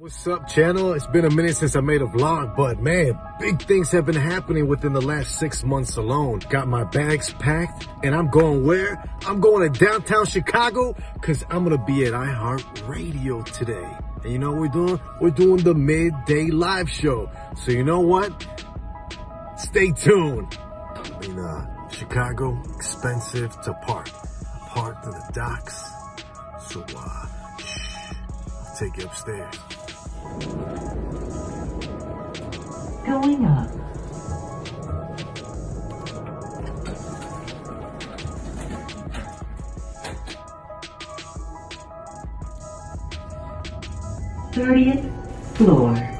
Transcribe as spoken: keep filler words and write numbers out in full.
What's up, channel? It's been a minute since I made a vlog, but man, big things have been happening within the last six months alone. Got my bags packed and I'm going where? I'm going to downtown Chicago because I'm going to be at iHeart Radio today. And you know what we're doing? We're doing the Midday Live Show. So you know what? Stay tuned. I mean, uh, Chicago, expensive to park. Parked in the docks. So, uh, shh, I'll take you upstairs. Going up. thirtieth floor.